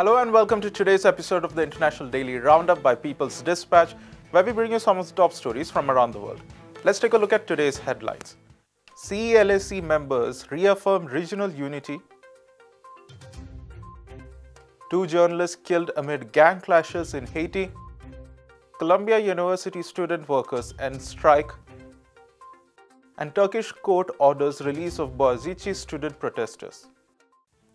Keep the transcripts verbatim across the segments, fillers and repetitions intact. Hello and welcome to today's episode of the International Daily Roundup by People's Dispatch, where we bring you some of the top stories from around the world. Let's take a look at today's headlines. C E L A C members reaffirm regional unity. Two journalists killed amid gang clashes in Haiti. Columbia University student workers end strike. And Turkish court orders release of Boğaziçi student protesters.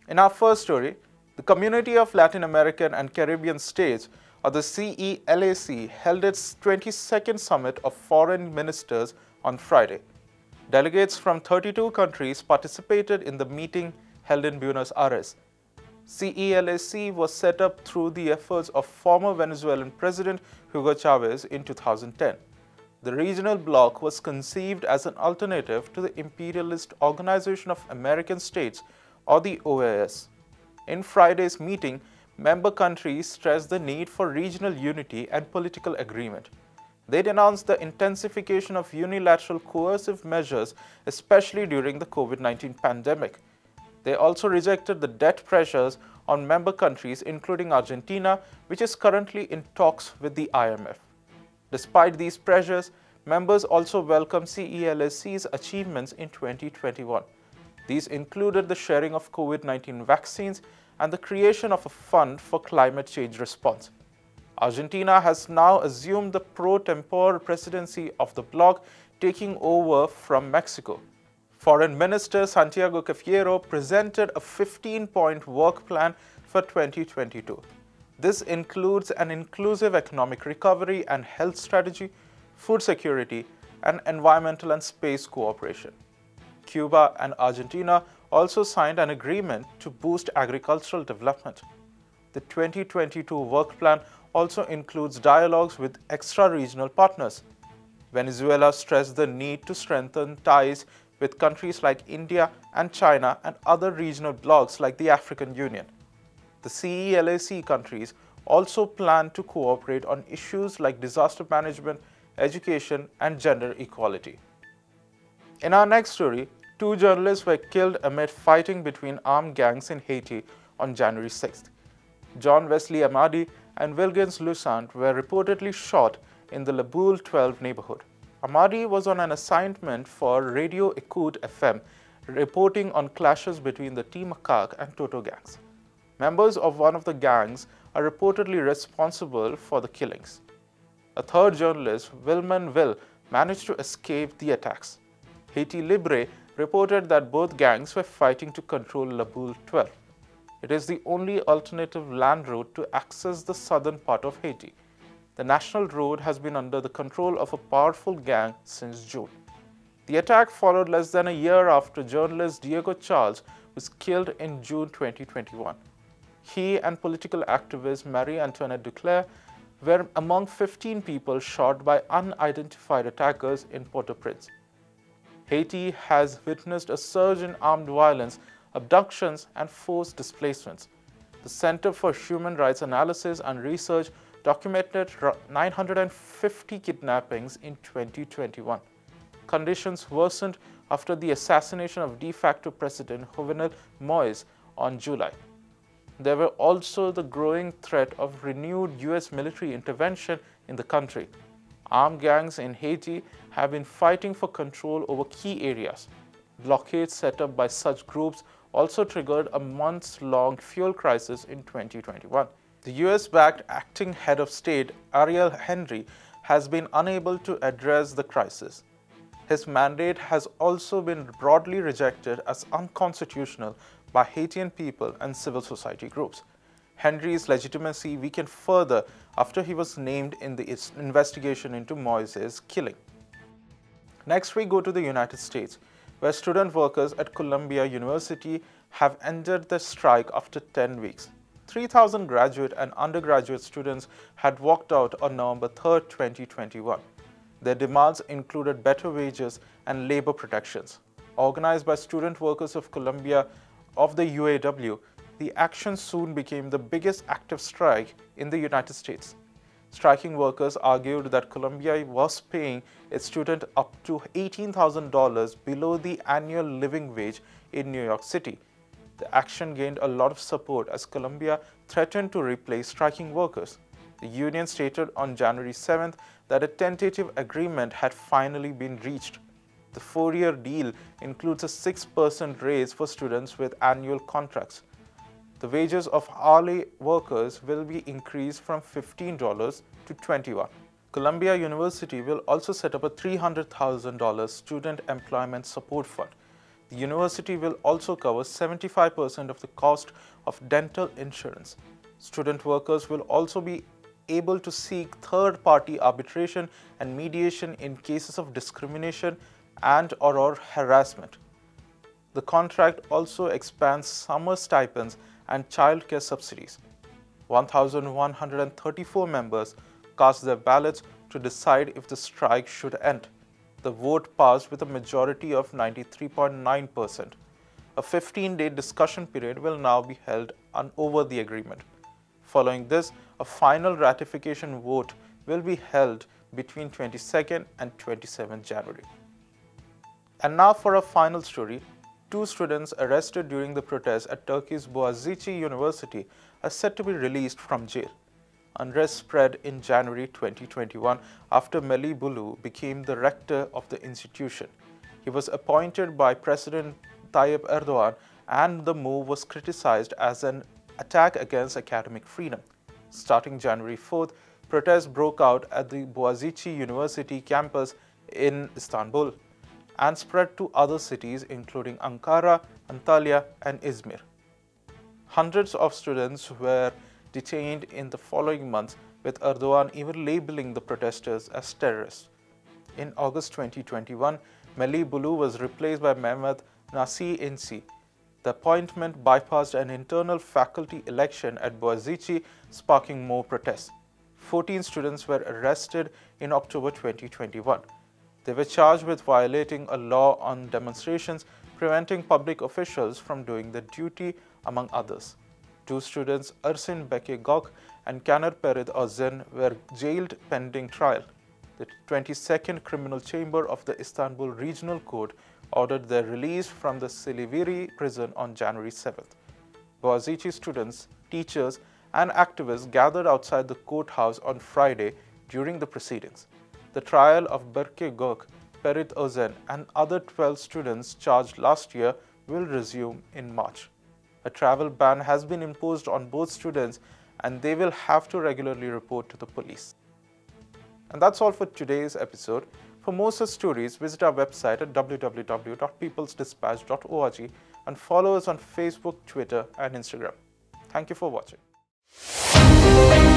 In our first story, the Community of Latin American and Caribbean States, or the C E L A C, held its twenty-second Summit of Foreign Ministers on Friday. Delegates from thirty-two countries participated in the meeting held in Buenos Aires. C E L A C was set up through the efforts of former Venezuelan President Hugo Chavez in two thousand ten. The regional bloc was conceived as an alternative to the imperialist Organization of American States, or the O A S. In Friday's meeting, member countries stressed the need for regional unity and political agreement. They denounced the intensification of unilateral coercive measures, especially during the COVID nineteen pandemic. They also rejected the debt pressures on member countries, including Argentina, which is currently in talks with the I M F. Despite these pressures, members also welcomed C E L A C's achievements in twenty twenty-one. These included the sharing of COVID nineteen vaccines and the creation of a fund for climate change response. Argentina has now assumed the pro tempore presidency of the bloc, taking over from Mexico. Foreign Minister Santiago Cafiero presented a fifteen-point work plan for twenty twenty-two. This includes an inclusive economic recovery and health strategy, food security, and environmental and space cooperation. Cuba and Argentina also signed an agreement to boost agricultural development. The twenty twenty-two work plan also includes dialogues with extra-regional partners. Venezuela stressed the need to strengthen ties with countries like India and China and other regional blocs like the African Union. The C E L A C countries also plan to cooperate on issues like disaster management, education, and gender equality. In our next story, two journalists were killed amid fighting between armed gangs in Haiti on January sixth. John Wesley Amadi and Wilgens Lusant were reportedly shot in the Laboule twelve neighborhood. Amadi was on an assignment for Radio Ecoute F M, reporting on clashes between the T-Macaque and Toto gangs. Members of one of the gangs are reportedly responsible for the killings. A third journalist, Wilman Will, managed to escape the attacks. Haiti Libre reported that both gangs were fighting to control Laboule twelve. It is the only alternative land road to access the southern part of Haiti. The national road has been under the control of a powerful gang since June. The attack followed less than a year after journalist Diego Charles was killed in June twenty twenty-one. He and political activist Marie-Antoinette Duclair were among fifteen people shot by unidentified attackers in Port-au-Prince. Haiti has witnessed a surge in armed violence, abductions, and forced displacements. The Center for Human Rights Analysis and Research documented nine hundred fifty kidnappings in twenty twenty-one. Conditions worsened after the assassination of de facto President Jovenel Moise on July. There were also the growing threat of renewed U S military intervention in the country. Armed gangs in Haiti have been fighting for control over key areas. Blockades set up by such groups also triggered a months-long fuel crisis in twenty twenty-one. The U S-backed acting head of state, Ariel Henry, has been unable to address the crisis. His mandate has also been broadly rejected as unconstitutional by Haitian people and civil society groups. Henry's legitimacy weakened further after he was named in the investigation into Moise's killing. Next, we go to the United States, where student workers at Columbia University have ended their strike after ten weeks. three thousand graduate and undergraduate students had walked out on November third, twenty twenty-one. Their demands included better wages and labor protections. Organized by Student Workers of Columbia of the U A W, the action soon became the biggest active strike in the United States. Striking workers argued that Columbia was paying its students up to eighteen thousand dollars below the annual living wage in New York City. The action gained a lot of support as Colombia threatened to replace striking workers. The union stated on January seventh that a tentative agreement had finally been reached. The four-year deal includes a six percent raise for students with annual contracts. The wages of hourly workers will be increased from fifteen dollars to twenty-one dollars. Columbia University will also set up a three hundred thousand dollars student employment support fund. The university will also cover seventy-five percent of the cost of dental insurance. Student workers will also be able to seek third-party arbitration and mediation in cases of discrimination and or, or harassment. The contract also expands summer stipends and childcare subsidies. one thousand one hundred thirty-four members cast their ballots to decide if the strike should end. The vote passed with a majority of ninety-three point nine percent. A fifteen-day discussion period will now be held on over the agreement. Following this, a final ratification vote will be held between twenty-second and twenty-seventh January. And now for our final story. Two students arrested during the protests at Turkey's Boğaziçi University are said to be released from jail. Unrest spread in January twenty twenty-one after Melih Bulu became the rector of the institution. He was appointed by President Tayyip Erdoğan, and the move was criticized as an attack against academic freedom. Starting January fourth, protests broke out at the Boğaziçi University campus in Istanbul and spread to other cities including Ankara, Antalya and Izmir. Hundreds of students were detained in the following months, with Erdoğan even labeling the protesters as terrorists. In August twenty twenty-one, Melih Bulu was replaced by Mehmet Naci İnci. The appointment bypassed an internal faculty election at Boğaziçi, sparking more protests. fourteen students were arrested in October twenty twenty-one. They were charged with violating a law on demonstrations, preventing public officials from doing their duty, among others. Two students, Ersin Bekirgok and Caner Ferit Özen, were jailed pending trial. The twenty-second Criminal Chamber of the Istanbul Regional Court ordered their release from the Siliviri prison on January seventh. Boğaziçi students, teachers and activists gathered outside the courthouse on Friday during the proceedings. The trial of Berke Gök, Ferit Özen and other twelve students charged last year will resume in March. A travel ban has been imposed on both students and they will have to regularly report to the police. And that's all for today's episode. For more such stories, visit our website at w w w dot peoples dispatch dot org and follow us on Facebook, Twitter and Instagram. Thank you for watching.